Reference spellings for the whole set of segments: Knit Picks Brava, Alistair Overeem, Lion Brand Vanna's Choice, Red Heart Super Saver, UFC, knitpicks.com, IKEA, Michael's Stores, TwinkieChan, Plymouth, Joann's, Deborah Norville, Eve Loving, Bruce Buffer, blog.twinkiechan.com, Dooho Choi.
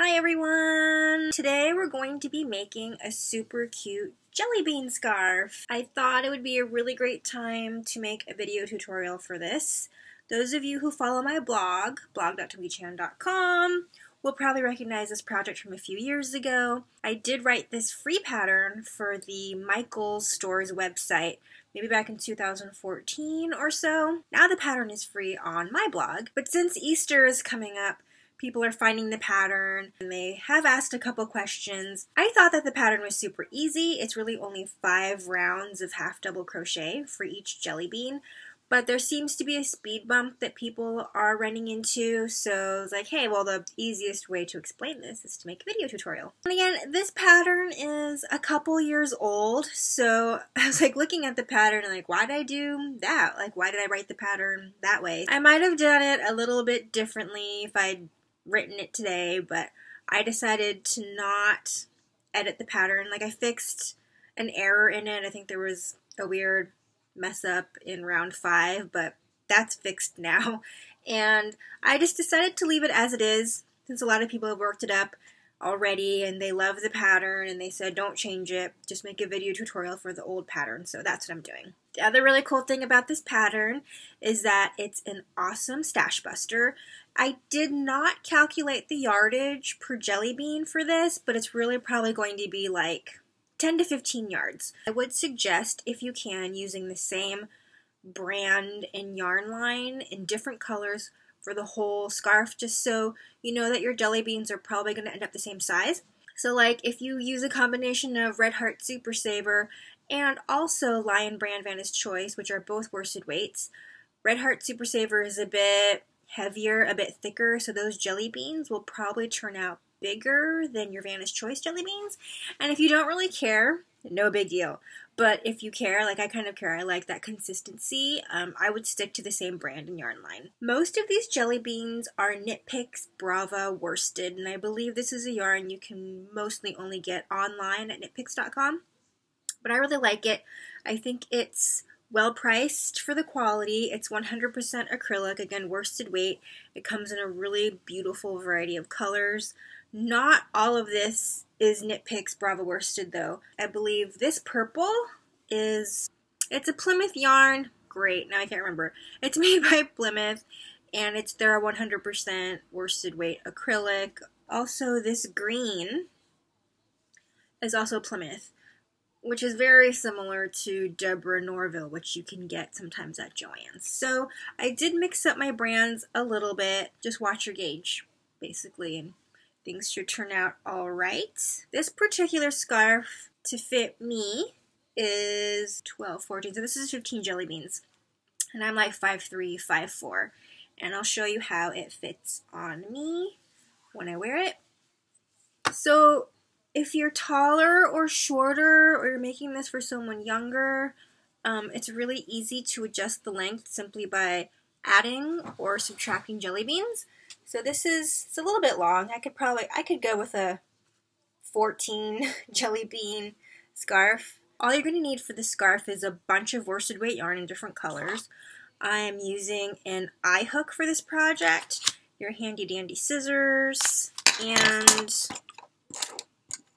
Hi everyone! Today we're going to be making a super cute jelly bean scarf. I thought it would be a really great time to make a video tutorial for this. Those of you who follow my blog, blog.twinkiechan.com, will probably recognize this project from a few years ago. I did write this free pattern for the Michael's Stores website, maybe back in 2014 or so. Now the pattern is free on my blog, but since Easter is coming up, people are finding the pattern and they have asked a couple questions. I thought that the pattern was super easy. It's really only 5 rounds of half double crochet for each jelly bean, but there seems to be a speed bump that people are running into, so it's like, hey, well, the easiest way to explain this is to make a video tutorial. And again, this pattern is a couple years old, so I was like looking at the pattern and like, why did I do that? Like, why did I write the pattern that way? I might have done it a little bit differently if I'd written it today, but I decided to not edit the pattern. Like, I fixed an error in it. I think there was a weird mess up in round 5, but that's fixed now. And I just decided to leave it as it is, since a lot of people have worked it up already and they love the pattern and they said don't change it, just make a video tutorial for the old pattern. So that's what I'm doing. The other really cool thing about this pattern is that it's an awesome stash buster. I did not calculate the yardage per jelly bean for this, but it's really probably going to be like 10 to 15 yards. I would suggest, if you can, using the same brand and yarn line in different colors for the whole scarf, just so you know that your jelly beans are probably going to end up the same size. So like, if you use a combination of Red Heart Super Saver and also Lion Brand Vanna's Choice, which are both worsted weights, Red Heart Super Saver is a bit heavier, a bit thicker, so those jelly beans will probably turn out bigger than your Vanna's Choice jelly beans. And if you don't really care, no big deal. But if you care, like I kind of care, I like that consistency, I would stick to the same brand and yarn line. Most of these jelly beans are Knit Picks Brava worsted, and I believe this is a yarn you can mostly only get online at knitpicks.com. But I really like it. I think it's well priced for the quality. It's 100% acrylic, again, worsted weight. It comes in a really beautiful variety of colors. Not all of this is Knit Picks Brava worsted though. I believe this purple is, it's a Plymouth yarn. Great, now I can't remember. It's made by Plymouth and it's their 100% worsted weight acrylic. Also this green is also Plymouth, which is very similar to Deborah Norville, which you can get sometimes at Joann's. So I did mix up my brands a little bit. Just watch your gauge basically, and things should turn out all right. This particular scarf to fit me is 12, 14, so this is 15 jelly beans. And I'm like 5'3", 5'4". And I'll show you how it fits on me when I wear it. So if you're taller or shorter, or you're making this for someone younger, it's really easy to adjust the length simply by adding or subtracting jelly beans. So this is, it's a little bit long. I could go with a 14 jelly bean scarf. All you're going to need for the scarf is a bunch of worsted weight yarn in different colors. I am using an eye hook for this project, your handy dandy scissors, and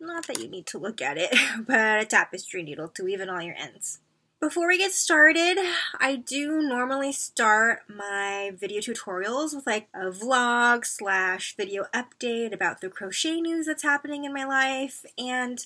not that you need to look at it, but a tapestry needle to weave in all your ends. Before we get started, I do normally start my video tutorials with like a vlog / video update about the crochet news that's happening in my life, and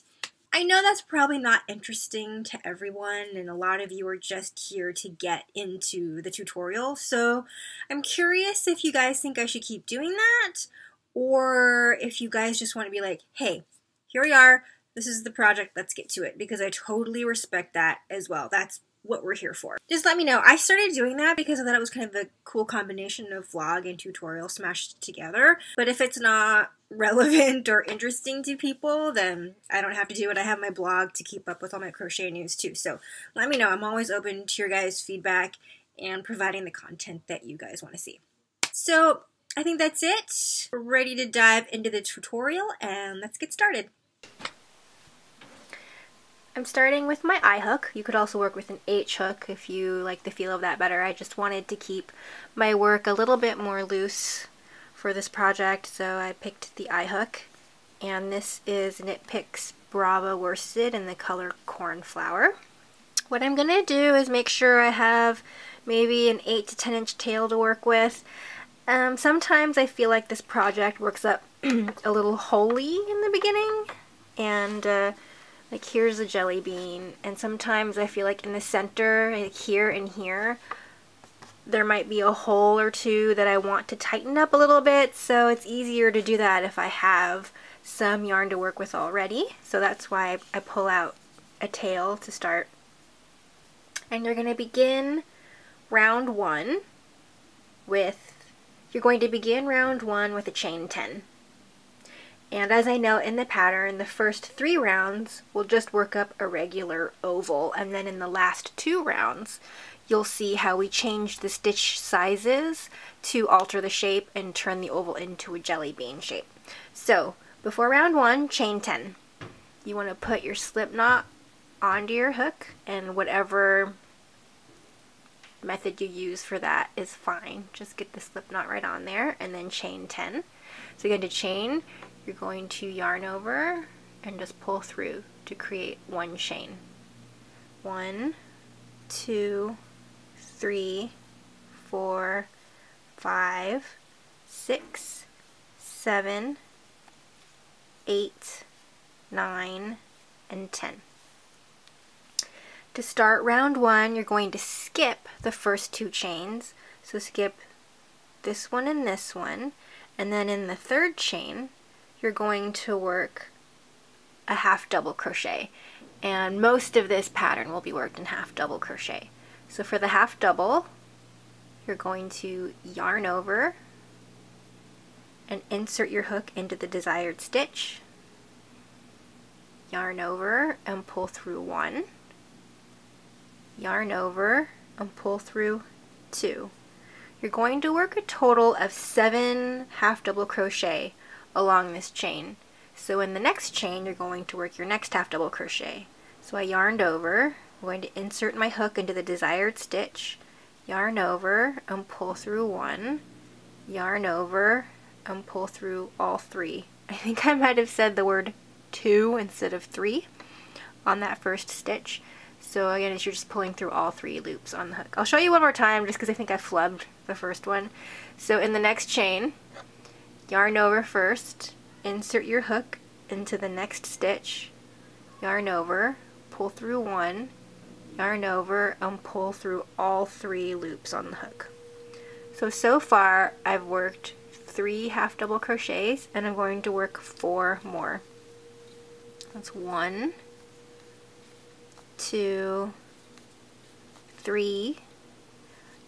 I know that's probably not interesting to everyone, and a lot of you are just here to get into the tutorial, so I'm curious if you guys think I should keep doing that, or if you guys just want to be like, hey, here we are, this is the project, let's get to it, because I totally respect that as well. That's what we're here for. Just let me know. I started doing that because I thought it was kind of a cool combination of vlog and tutorial smashed together. But if it's not relevant or interesting to people, then I don't have to do it. I have my blog to keep up with all my crochet news too. So let me know. I'm always open to your guys' feedback and providing the content that you guys want to see. So I think that's it. We're ready to dive into the tutorial and let's get started. I'm starting with my eye hook. You could also work with an H hook if you like the feel of that better. I just wanted to keep my work a little bit more loose for this project, so I picked the eye hook. And this is Knit Picks Brava worsted in the color cornflower. What I'm gonna do is make sure I have maybe an 8 to 10 inch tail to work with. Sometimes I feel like this project works up a little holey in the beginning, and like here's a jelly bean, and sometimes I feel like in the center, like here and here, there might be a hole or two that I want to tighten up a little bit, so it's easier to do that if I have some yarn to work with already. So that's why I pull out a tail to start. And you're going to begin round one with, a chain 10. And as I note in the pattern, the first 3 rounds will just work up a regular oval, and then in the last 2 rounds, you'll see how we change the stitch sizes to alter the shape and turn the oval into a jelly bean shape. So before round 1, chain 10. You want to put your slip knot onto your hook, and whatever method you use for that is fine. Just get the slip knot right on there and then chain 10. So you're going to chain, you're going to yarn over and just pull through to create 1 chain. 1, 2, 3, 4, 5, 6, 7, 8, 9, and 10. To start round 1, you're going to skip the first 2 chains. So skip this one and this one, and then in the 3rd chain, you're going to work a half double crochet. And most of this pattern will be worked in half double crochet. So for the half double, you're going to yarn over and insert your hook into the desired stitch, yarn over and pull through 1, yarn over and pull through 2. You're going to work a total of 7 half double crochet along this chain. So in the next chain, you're going to work your next half double crochet. So I yarned over, I'm going to insert my hook into the desired stitch, yarn over and pull through 1, yarn over and pull through all 3. I think I might have said the word 2 instead of 3 on that first stitch. So again, you're just pulling through all 3 loops on the hook. I'll show you one more time just because I think I flubbed the first one. So in the next chain, yarn over first, insert your hook into the next stitch, yarn over, pull through 1, yarn over, and pull through all 3 loops on the hook. So far I've worked 3 half double crochets, and I'm going to work 4 more. That's 1, 2, 3,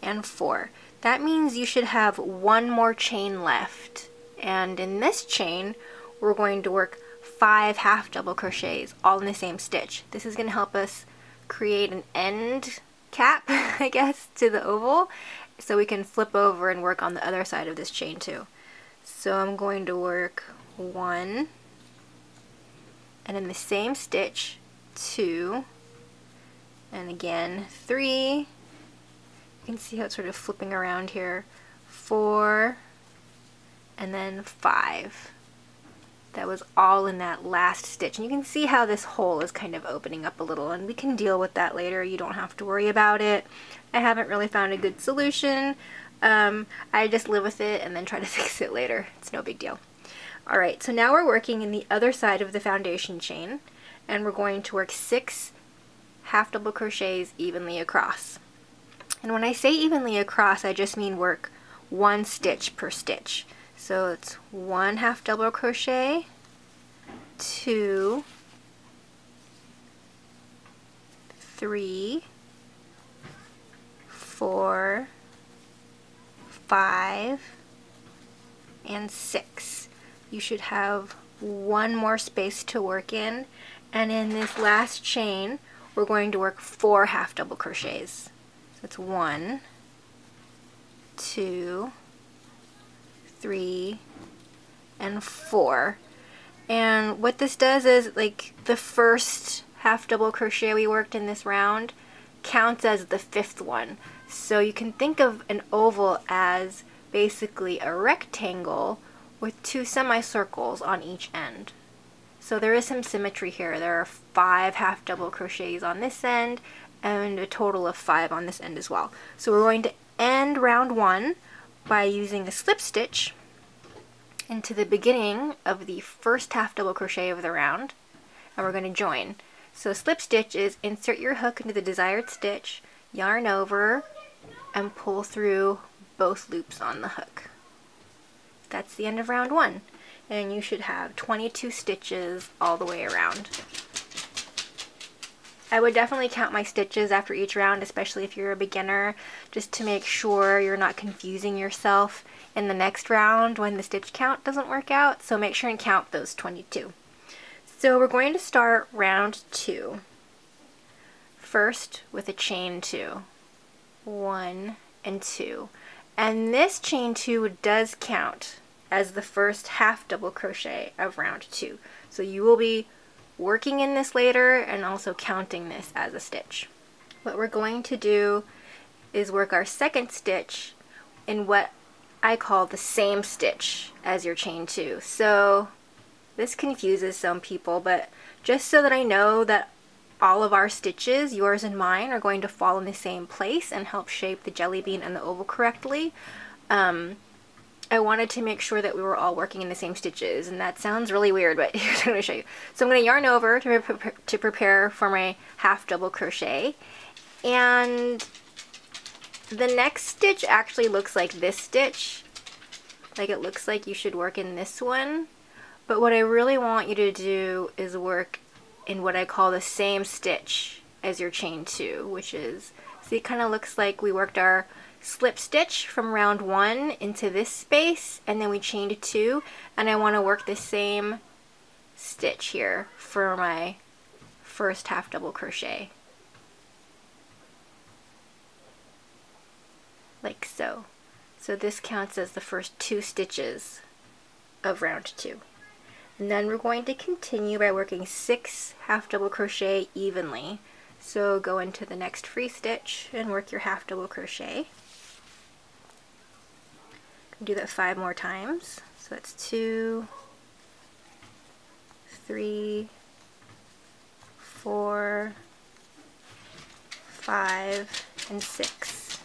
and 4. That means you should have 1 more chain left. And in this chain, we're going to work 5 half double crochets all in the same stitch. This is going to help us create an end cap, I guess, to the oval, so we can flip over and work on the other side of this chain too. So I'm going to work 1, and in the same stitch, 2, and again 3. You can see how it's sort of flipping around here. 4, and then 5. That was all in that last stitch. And you can see how this hole is kind of opening up a little, and we can deal with that later. You don't have to worry about it. I haven't really found a good solution. I just live with it and then try to fix it later. It's no big deal. Alright, so now we're working in the other side of the foundation chain, and we're going to work 6 half double crochets evenly across. And when I say evenly across, I just mean work 1 stitch per stitch. So it's 1 half double crochet, 2, 3, 4, 5, and 6. You should have 1 more space to work in, and in this last chain we're going to work 4 half double crochets. So it's 1, 2, 3, and 4. And what this does is, like, the first half double crochet we worked in this round counts as the 5th one. So you can think of an oval as basically a rectangle with two semicircles on each end. So there is some symmetry here. There are 5 half double crochets on this end and a total of 5 on this end as well. So we're going to end round 1 by using a slip stitch into the beginning of the first half double crochet of the round, and we're going to join. So slip stitch is insert your hook into the desired stitch, yarn over, and pull through both loops on the hook. That's the end of round 1, and you should have 22 stitches all the way around. I would definitely count my stitches after each round, especially if you're a beginner, just to make sure you're not confusing yourself in the next round when the stitch count doesn't work out, so make sure and count those 22. So we're going to start round 2 first with a chain 2, 1 and 2, and this chain 2 does count as the first half double crochet of round 2, so you will be working in this later and also counting this as a stitch. What we're going to do is work our second stitch in what I call the same stitch as your chain 2. So this confuses some people, but just so that I know that all of our stitches, yours and mine, are going to fall in the same place and help shape the jelly bean and the oval correctly, I wanted to make sure that we were all working in the same stitches, and that sounds really weird, but here's what I'm going to show you. So I'm going to yarn over to prepare for my half double crochet, and the next stitch actually looks like this stitch. Like, it looks like you should work in this one, but what I really want you to do is work in what I call the same stitch as your chain 2, which is, see, it kind of looks like we worked our slip stitch from round 1 into this space, and then we chained 2, and I want to work the same stitch here for my first half double crochet, like so. So this counts as the first 2 stitches of round 2, and then we're going to continue by working 6 half double crochet evenly. So go into the next free stitch and work your half double crochet. Do that 5 more times. So that's 2, 3, 4, 5, and 6.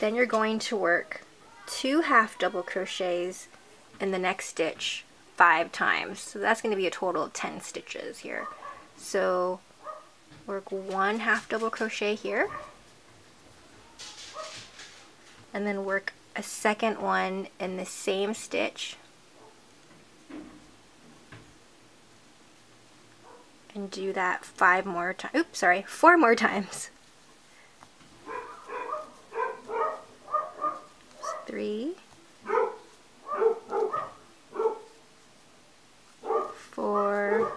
Then you're going to work 2 half double crochets in the next stitch 5 times. So that's going to be a total of 10 stitches here. So work 1 half double crochet here, and then work a second one in the same stitch and do that 5 more times. Oops, sorry, 4 more times. 3, 4,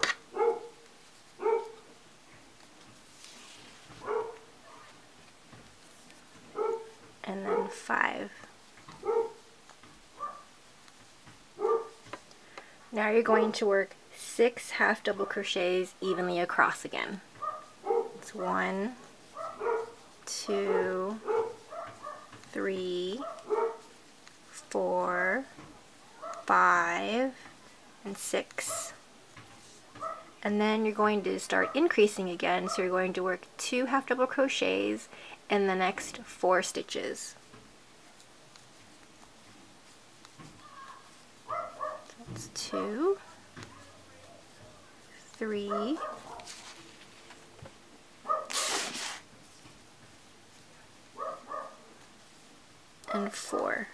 and then 5. Now you're going to work 6 half double crochets evenly across again. It's 1, 2, 3, 4, 5, and 6. And then you're going to start increasing again, so you're going to work 2 half double crochets in the next 4 stitches. That's 2, 3, and 4.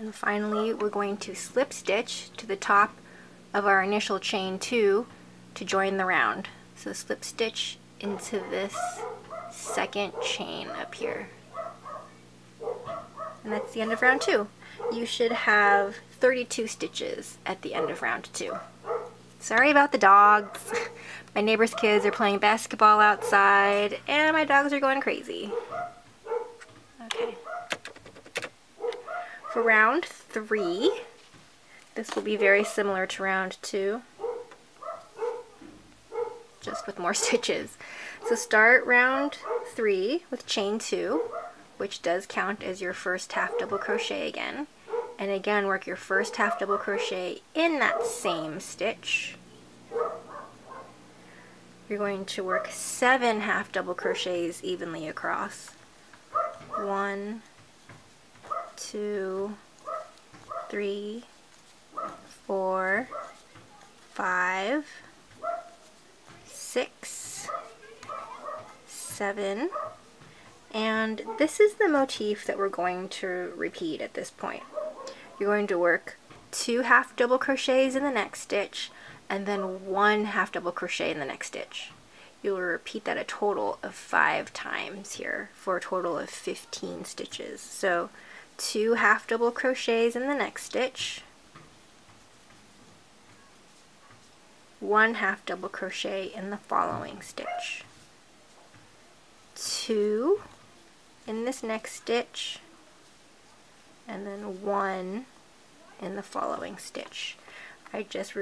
And finally, we're going to slip stitch to the top of our initial chain 2 to join the round. So slip stitch into this second chain up here. And that's the end of round 2. You should have 32 stitches at the end of round 2. Sorry about the dogs. My neighbor's kids are playing basketball outside, and my dogs are going crazy. Okay. For round 3, this will be very similar to round 2, just with more stitches. So start round 3 with chain 2, which does count as your first half double crochet again. And again, work your first half double crochet in that same stitch. You're going to work 7 half double crochets evenly across. 1, 2, 3, 4, 5, 6, 7. And this is the motif that we're going to repeat at this point. You're going to work 2 half double crochets in the next stitch, and then 1 half double crochet in the next stitch. You'll repeat that a total of 5 times here for a total of 15 stitches. So 2 half double crochets in the next stitch, 1 half double crochet in the following stitch, 2 in this next stitch, and then 1 in the following stitch. I just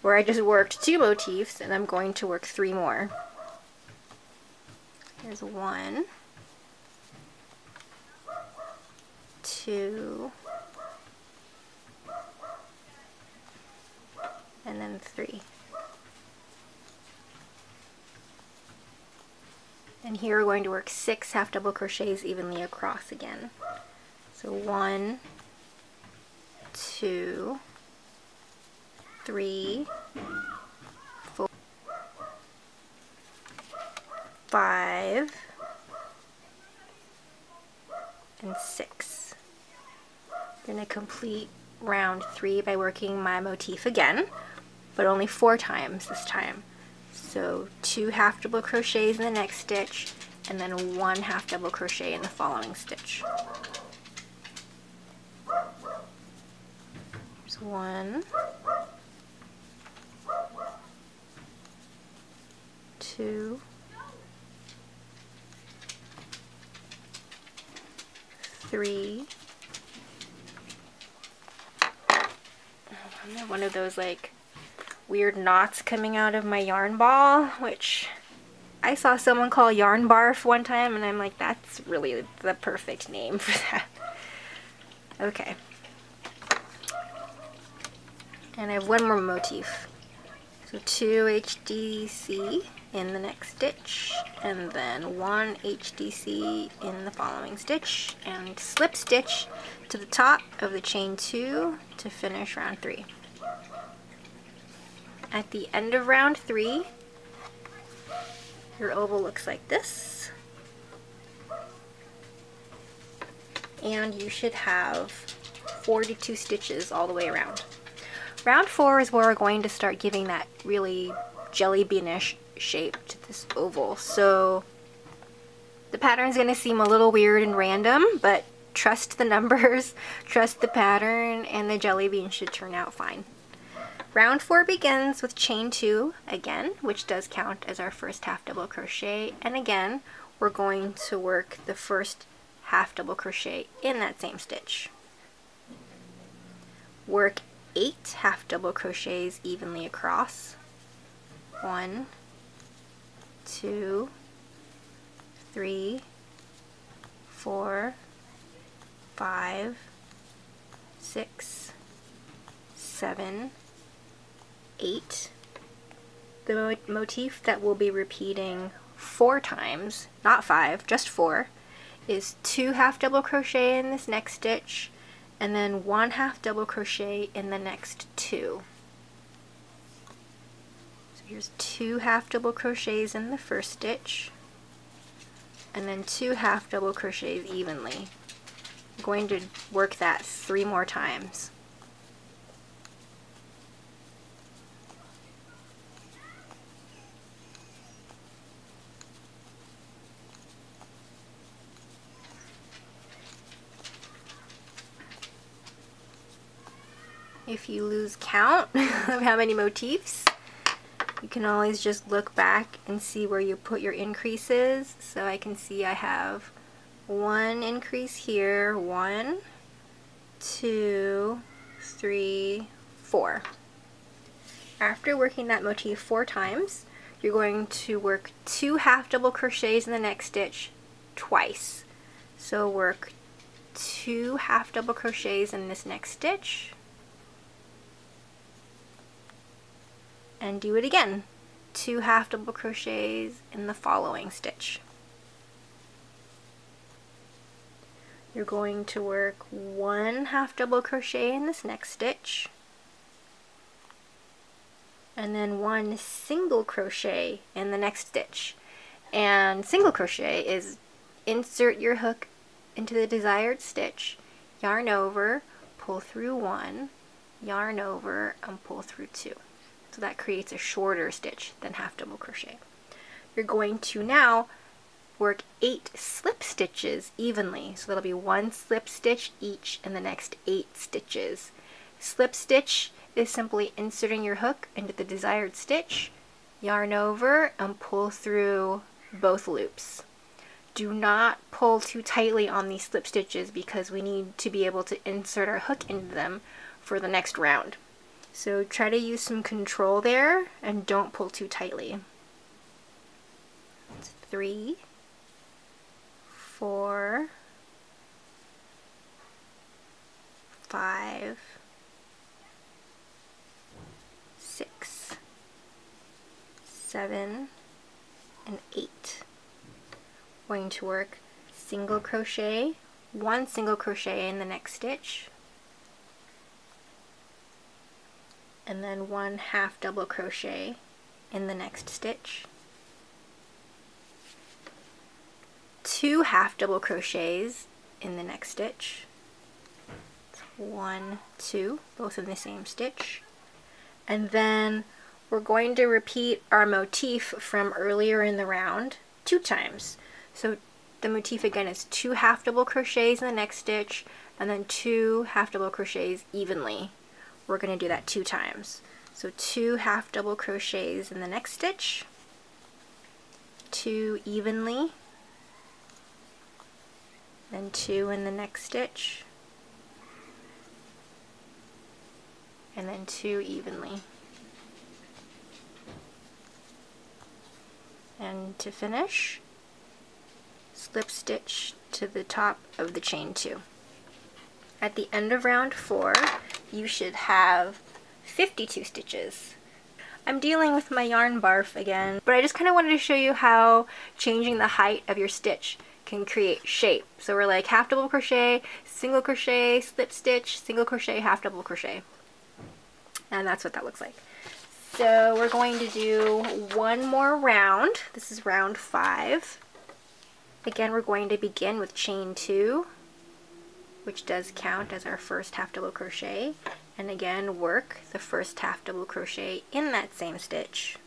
worked 2 motifs, and I'm going to work 3 more. Here's 1, 2, and then 3. And here we're going to work 6 half double crochets evenly across again. So 1, 2, 3, 4, 5, and 6. I'm going to complete round 3 by working my motif again, but only 4 times this time. So 2 half double crochets in the next stitch, and then 1 half double crochet in the following stitch. There's 1, 2, 3. I'm one of those like weird knots coming out of my yarn ball, which I saw someone call yarn barf one time, and I'm like, that's really the perfect name for that. Okay. And I have 1 more motif. So 2 HDC in the next stitch, and then 1 HDC in the following stitch, and slip stitch to the top of the chain 2 to finish round 3. At the end of round 3, your oval looks like this, and you should have 42 stitches all the way around. Round 4 is where we're going to start giving that really jelly beanish shape to this oval. So the pattern's going to seem a little weird and random, but trust the numbers, trust the pattern, and the jelly bean should turn out fine. Round 4 begins with chain 2 again, which does count as our first half double crochet, and again we're going to work the first half double crochet in that same stitch. Work 8 half double crochets evenly across. 1, 2, 3, 4, 5, 6, 7, 8. The motif that we'll be repeating 4 times, not 5, just 4, is 2 half double crochet in this next stitch, and then 1 half double crochet in the next 2. So here's 2 half double crochets in the first stitch, and then 2 half double crochets evenly. I'm going to work that 3 more times. If you lose count of how many motifs, you can always just look back and see where you put your increases. So I can see I have 1 increase here, 1, 2, 3, 4. After working that motif 4 times, you're going to work 2 half double crochets in the next stitch, twice. So work 2 half double crochets in this next stitch and do it again. 2 half double crochets in the following stitch. You're going to work 1 half double crochet in this next stitch and then 1 single crochet in the next stitch. And single crochet is insert your hook into the desired stitch, yarn over, pull through 1, yarn over, and pull through 2. So that creates a shorter stitch than half double crochet. You're going to now work 8 slip stitches evenly. So that'll be 1 slip stitch each in the next 8 stitches. Slip stitch is simply inserting your hook into the desired stitch, yarn over, and pull through both loops. Do not pull too tightly on these slip stitches because we need to be able to insert our hook into them for the next round. So try to use some control there and don't pull too tightly. That's 3, 4, 5, 6, 7, and 8. Going to work single crochet, 1 single crochet in the next stitch, and then 1 half double crochet in the next stitch, 2 half double crochets in the next stitch, 1, 2, both in the same stitch, and then we're going to repeat our motif from earlier in the round 2 times. So the motif again is 2 half double crochets in the next stitch and then 2 half double crochets evenly. We're going to do that 2 times. So 2 half double crochets in the next stitch, 2 evenly, then 2 in the next stitch, and then 2 evenly. And to finish, slip stitch to the top of the chain 2. At the end of round 4, you should have 52 stitches. I'm dealing with my yarn barf again, but I just kind of wanted to show you how changing the height of your stitch can create shape. So we're like half double crochet, slip stitch, single crochet, half double crochet. And that's what that looks like. So we're going to do 1 more round. This is round 5. Again, we're going to begin with chain 2, which does count as our first half double crochet, and again work the first half double crochet in that same stitch,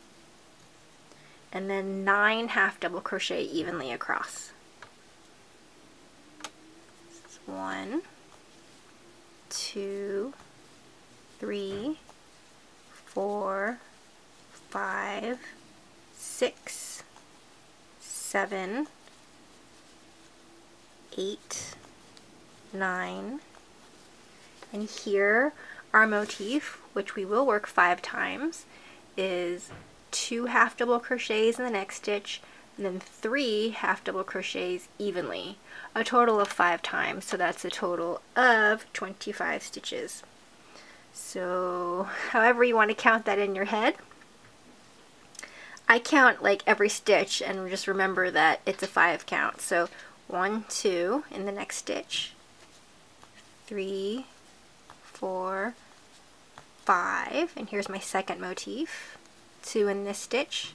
and then 9 half double crochet evenly across. This is 1, 2, 3, 4, 5, 6, 7, 8, 9, and here our motif, which we will work 5 times, is 2 half double crochets in the next stitch and then 3 half double crochets evenly, a total of 5 times. So that's a total of 25 stitches. So however you want to count that in your head. I count like every stitch and just remember that it's a 5 count. So 1, 2 in the next stitch, 3, 4, 5, and here's my second motif, 2 in this stitch,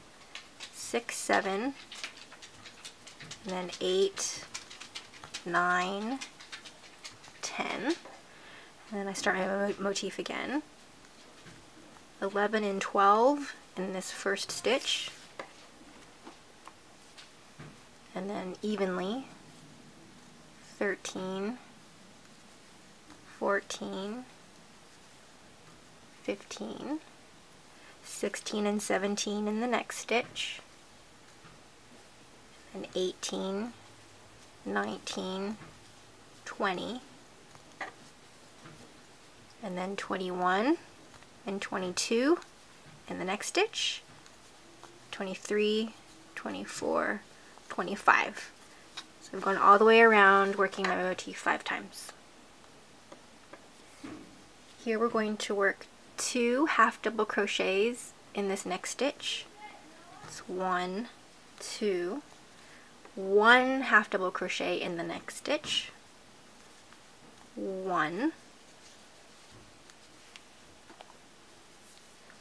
6, 7, and then 8, 9, 10, and then I start my motif again, 11 and 12 in this first stitch, and then evenly, 13, 14, 15, 16 and 17 in the next stitch, and 18, 19, 20, and then 21 and 22 in the next stitch, 23, 24, 25. So I'm going all the way around, working my motif 5 times. Here we're going to work 2 half double crochets in this next stitch. It's 1, 2, 1 half double crochet in the next stitch, 1,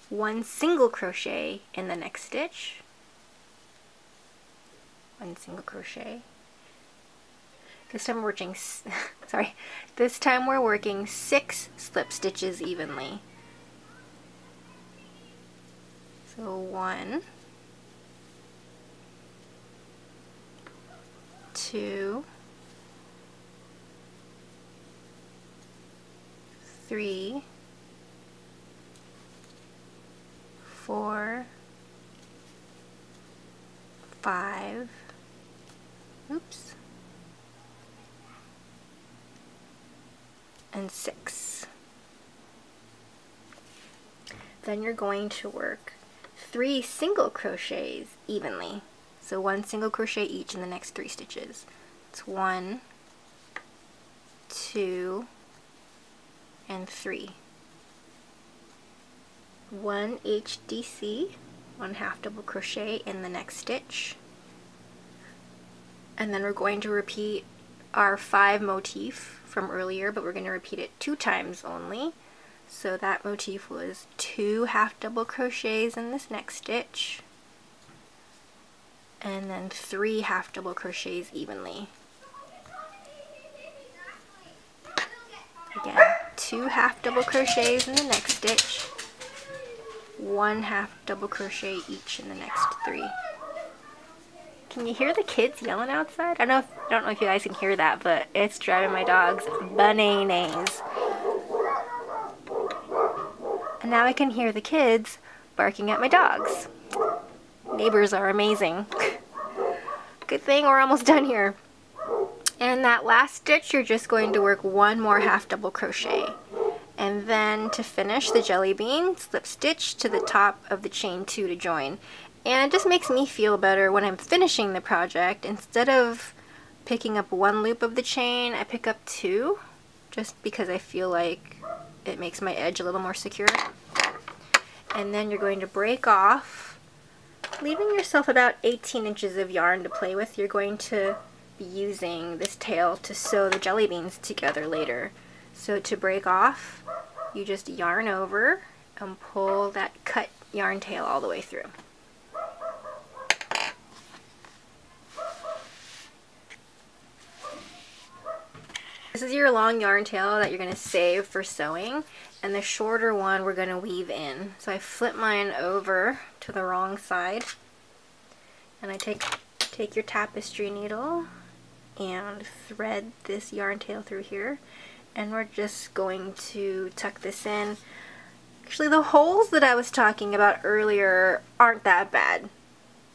1 single crochet in the next stitch, 1 single crochet. This time we're working 6 slip stitches evenly. So 1, 2, 3, 4, 5, oops, and 6. Then you're going to work 3 single crochets evenly. So 1 single crochet each in the next 3 stitches. It's 1, 2, and 3. 1 HDC, 1 half double crochet in the next stitch. And then we're going to repeat our 5 motif from earlier, but we're going to repeat it 2 times only. So that motif was 2 half double crochets in this next stitch, and then 3 half double crochets evenly. Again, 2 half double crochets in the next stitch, 1 half double crochet each in the next 3. Can you hear the kids yelling outside? I don't know if you guys can hear that, but it's driving my dogs bananas. And now I can hear the kids barking at my dogs. Neighbors are amazing. Good thing we're almost done here. And that last stitch, you're just going to work 1 more half double crochet. And then to finish the jelly bean, slip stitch to the top of the chain 2 to join. And it just makes me feel better when I'm finishing the project. Instead of picking up 1 loop of the chain, I pick up 2, just because I feel like it makes my edge a little more secure. And then you're going to break off, leaving yourself about 18 inches of yarn to play with. You're going to be using this tail to sew the jelly beans together later. So to break off, you just yarn over and pull that cut yarn tail all the way through. This is your long yarn tail that you're going to save for sewing, and the shorter one we're going to weave in. So I flip mine over to the wrong side, and I take your tapestry needle and thread this yarn tail through here, and we're just going to tuck this in. Actually, the holes that I was talking about earlier aren't that bad,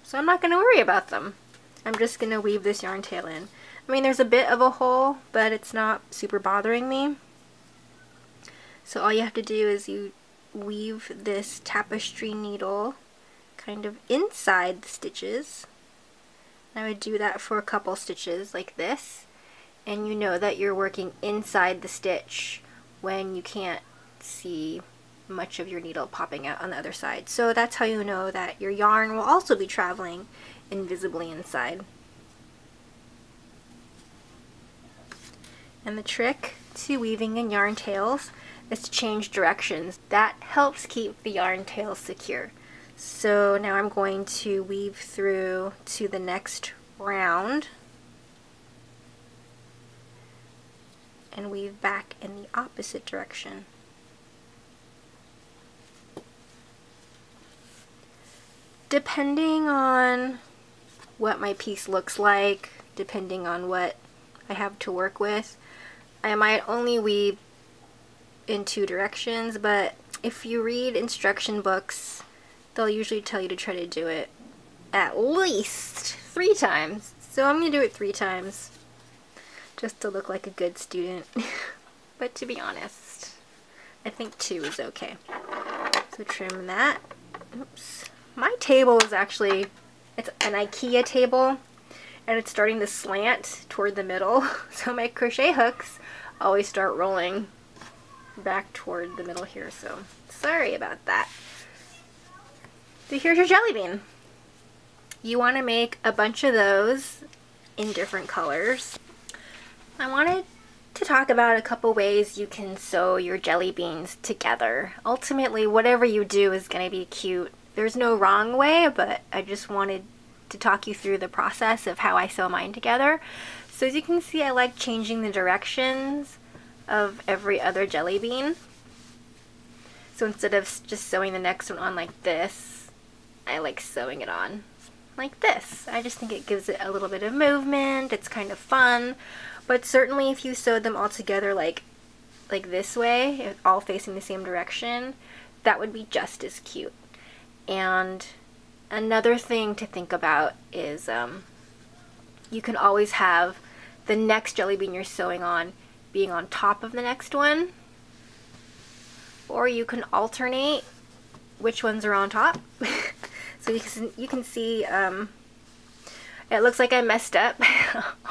so I'm not going to worry about them. I'm just going to weave this yarn tail in. I mean, there's a bit of a hole, but it's not super bothering me. So all you have to do is you weave this tapestry needle kind of inside the stitches. And I would do that for a couple stitches like this. And you know that you're working inside the stitch when you can't see much of your needle popping out on the other side. So that's how you know that your yarn will also be traveling invisibly inside. And the trick to weaving in yarn tails is to change directions. That helps keep the yarn tail secure. So now I'm going to weave through to the next round and weave back in the opposite direction. Depending on what my piece looks like, depending on what I have to work with, I might only weave in 2 directions, but if you read instruction books, they'll usually tell you to try to do it at least 3 times. So I'm going to do it 3 times just to look like a good student. But to be honest, I think 2 is okay. So trim that. Oops. My table is actually, it's an IKEA table, and it's starting to slant toward the middle, so my crochet hooks always start rolling back toward the middle here, so sorry about that. So here's your jelly bean. You want to make a bunch of those in different colors. I wanted to talk about a couple ways you can sew your jelly beans together. Ultimately, whatever you do is going to be cute. There's no wrong way, but I just wanted to talk you through the process of how I sew mine together. So as you can see, I like changing the directions of every other jelly bean. So instead of just sewing the next one on like this, I like sewing it on like this. I just think it gives it a little bit of movement. It's kind of fun. But certainly if you sewed them all together like this way, all facing the same direction, that would be just as cute. And another thing to think about is you can always have the next jelly bean you're sewing on being on top of the next one, or you can alternate which ones are on top. So you can see it looks like I messed up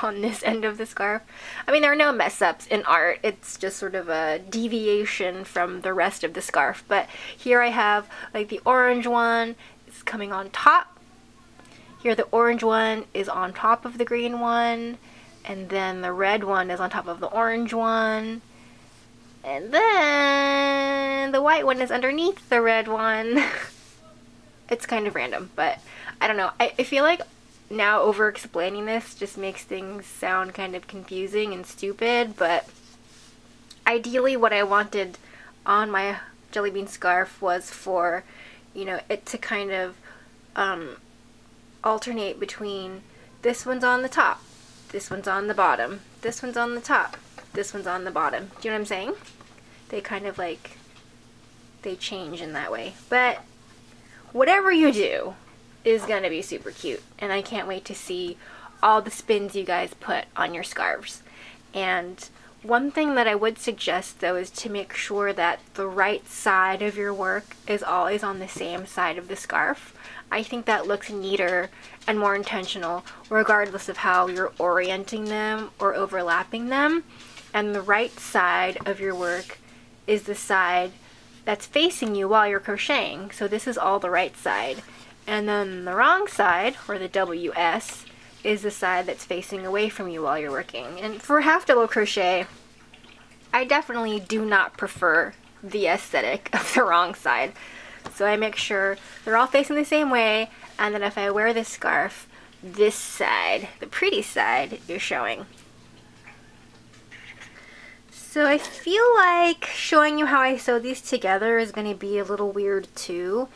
on this end of the scarf. I mean, there are no mess ups in art. It's just sort of a deviation from the rest of the scarf. But here I have like the orange one is coming on top. Here the orange one is on top of the green one. And then the red one is on top of the orange one. And then the white one is underneath the red one. It's kind of random, but I don't know. I feel like now over explaining this just makes things sound kind of confusing and stupid, but ideally what I wanted on my jelly bean scarf was for, you know, it to kind of alternate between this one's on the top, this one's on the bottom, this one's on the top, this one's on the bottom. Do you know what I'm saying? They kind of like, they change in that way. But whatever you do is gonna be super cute, and I can't wait to see all the spins you guys put on your scarves. And one thing that I would suggest though is to make sure that the right side of your work is always on the same side of the scarf. I think that looks neater and more intentional regardless of how you're orienting them or overlapping them, and the right side of your work is the side that's facing you while you're crocheting, so this is all the right side. And then the wrong side, or the WS, is the side that's facing away from you while you're working. And for half double crochet, I definitely do not prefer the aesthetic of the wrong side. So I make sure they're all facing the same way, and then if I wear this scarf, this side, the pretty side, is showing. So I feel like showing you how I sew these together is going to be a little weird too.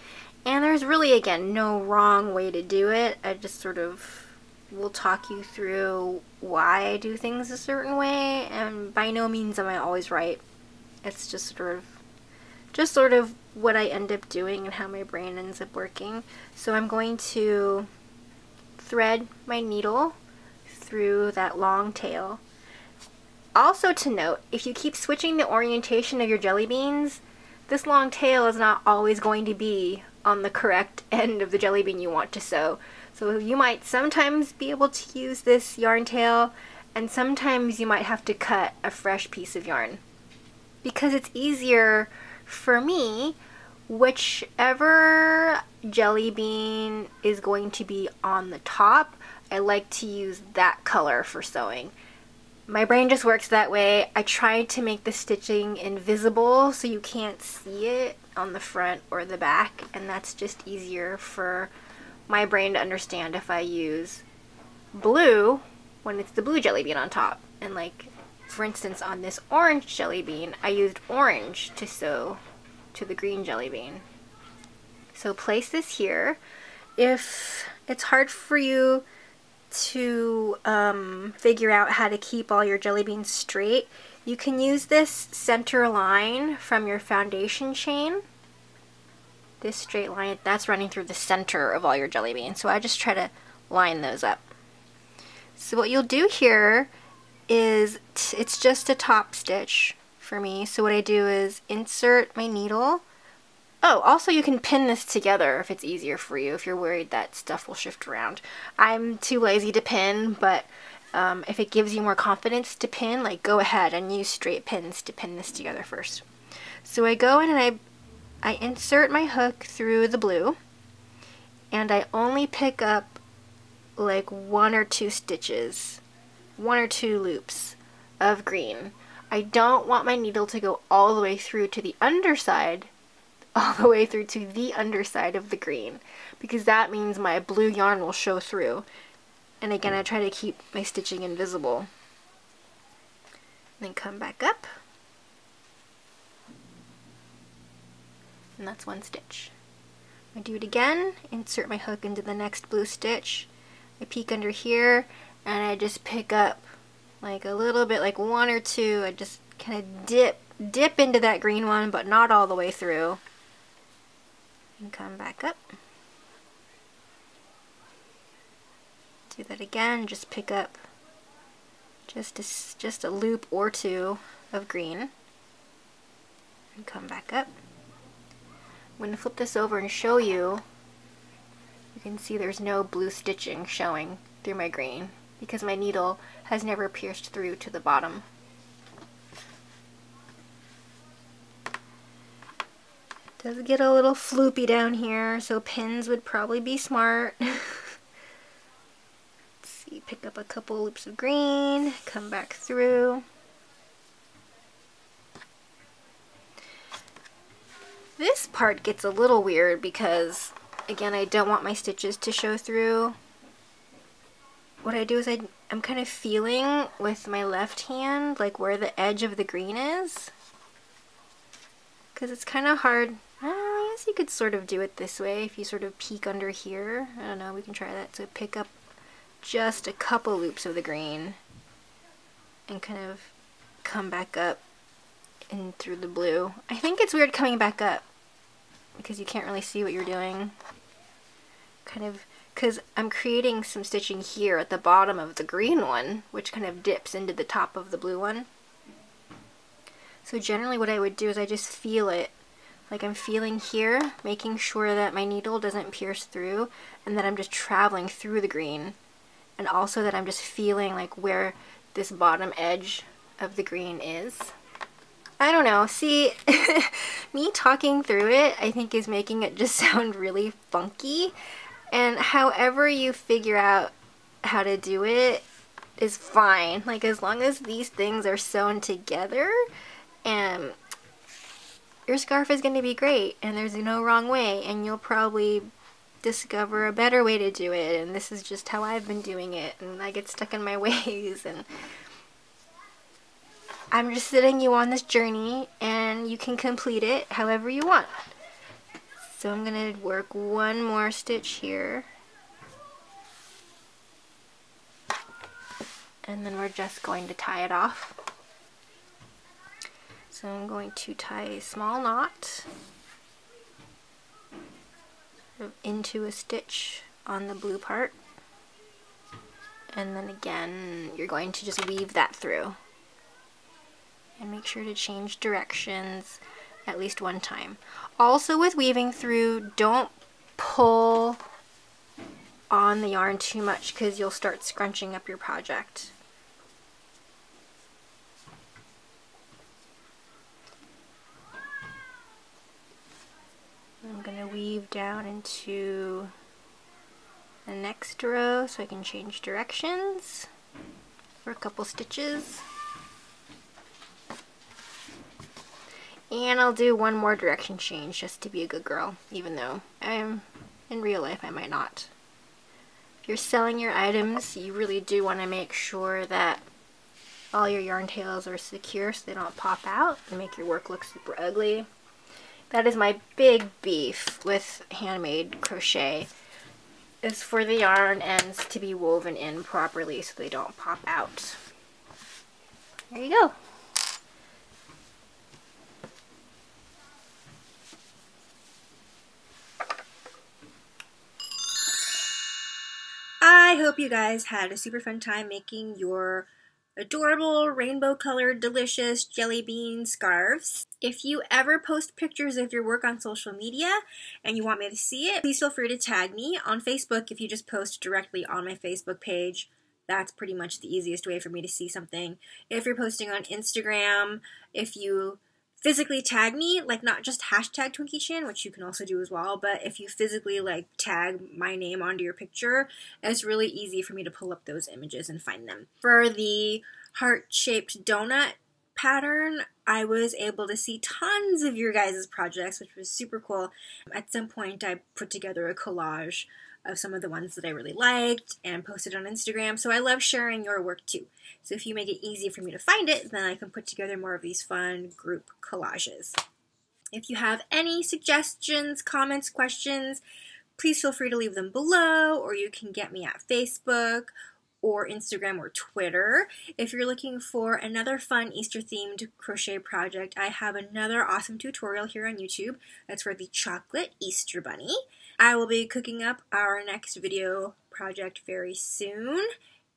And there's really, again, no wrong way to do it. I just sort of will talk you through why I do things a certain way, and by no means am I always right. It's just sort of what I end up doing and how my brain ends up working. So I'm going to thread my needle through that long tail. Also to note, if you keep switching the orientation of your jelly beans, this long tail is not always going to be on the correct end of the jelly bean you want to sew. So you might sometimes be able to use this yarn tail, and sometimes you might have to cut a fresh piece of yarn. Because it's easier for me, whichever jelly bean is going to be on the top, I like to use that color for sewing. My brain just works that way. I tried to make the stitching invisible so you can't see it on the front or the back, and that's just easier for my brain to understand if I use blue when it's the blue jelly bean on top. And like, for instance, on this orange jelly bean, I used orange to sew to the green jelly bean. So place this here. If it's hard for you to figure out how to keep all your jelly beans straight, you can use this center line from your foundation chain. This straight line, that's running through the center of all your jelly beans. So I just try to line those up. So what you'll do here is, it's just a top stitch for me. So what I do is insert my needle Oh, also you can pin this together if it's easier for you, if you're worried that stuff will shift around. I'm too lazy to pin, but if it gives you more confidence to pin, like, go ahead and use straight pins to pin this together first. So I go in and I insert my hook through the blue, and I only pick up like one or two stitches, one or two loops of green. I don't want my needle to go all the way through to the underside, all the way through to the underside of the green, because that means my blue yarn will show through. And again, I try to keep my stitching invisible. And then come back up. And that's one stitch. I do it again, insert my hook into the next blue stitch, I peek under here, and I just pick up like a little bit, like one or two. I just kind of dip into that green one, but not all the way through. And come back up. Do that again, just pick up just a loop or two of green. And come back up. I'm going to flip this over and show you. You can see there's no blue stitching showing through my green because my needle has never pierced through to the bottom. It does get a little floopy down here, so pins would probably be smart. Let's see, pick up a couple loops of green, come back through. This part gets a little weird because, again, I don't want my stitches to show through. What I do is I'm kind of feeling with my left hand, like where the edge of the green is. Because it's kind of hard. I guess you could sort of do it this way if you sort of peek under here. I don't know, we can try that. So pick up just a couple loops of the green and kind of come back up and through the blue. I think it's weird coming back up because you can't really see what you're doing. Kind of, because I'm creating some stitching here at the bottom of the green one, which kind of dips into the top of the blue one. So generally what I would do is I just feel it. Like I'm feeling here, making sure that my needle doesn't pierce through and that I'm just traveling through the green. And also that I'm just feeling like where this bottom edge of the green is. I don't know, see, me talking through it, I think, is making it just sound really funky, and however you figure out how to do it is fine. Like, as long as these things are sewn together, your scarf is going to be great, and there's no wrong way, and you'll probably discover a better way to do it, and this is just how I've been doing it, and I get stuck in my ways, and I'm just sitting you on this journey, and you can complete it however you want. So I'm going to work one more stitch here. And then we're just going to tie it off. So I'm going to tie a small knot sort of into a stitch on the blue part. And then again, you're going to just weave that through. And make sure to change directions at least one time. Also, with weaving through, don't pull on the yarn too much because you'll start scrunching up your project. I'm going to weave down into the next row so I can change directions for a couple stitches. And I'll do one more direction change just to be a good girl, even though in real life I might not. If you're selling your items, you really do want to make sure that all your yarn tails are secure so they don't pop out and make your work look super ugly. That is my big beef with handmade crochet, is for the yarn ends to be woven in properly so they don't pop out. There you go. I hope you guys had a super fun time making your adorable, rainbow-colored, delicious jelly bean scarves. If you ever post pictures of your work on social media and you want me to see it, please feel free to tag me on Facebook. If you just post directly on my Facebook page, that's pretty much the easiest way for me to see something. If you're posting on Instagram, if you physically tag me, like not just hashtag TwinkieChan, which you can also do as well, but if you physically like tag my name onto your picture, it's really easy for me to pull up those images and find them. For the heart-shaped donut pattern, I was able to see tons of your guys' projects, which was super cool. At some point, I put together a collage of some of the ones that I really liked and posted on Instagram. So I love sharing your work too. So if you make it easy for me to find it, then I can put together more of these fun group collages. If you have any suggestions, comments, questions, please feel free to leave them below, or you can get me at Facebook or Instagram or Twitter. If you're looking for another fun Easter-themed crochet project, I have another awesome tutorial here on YouTube. That's for the chocolate Easter bunny. I will be cooking up our next video project very soon,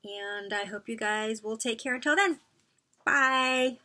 and I hope you guys will take care until then. Bye!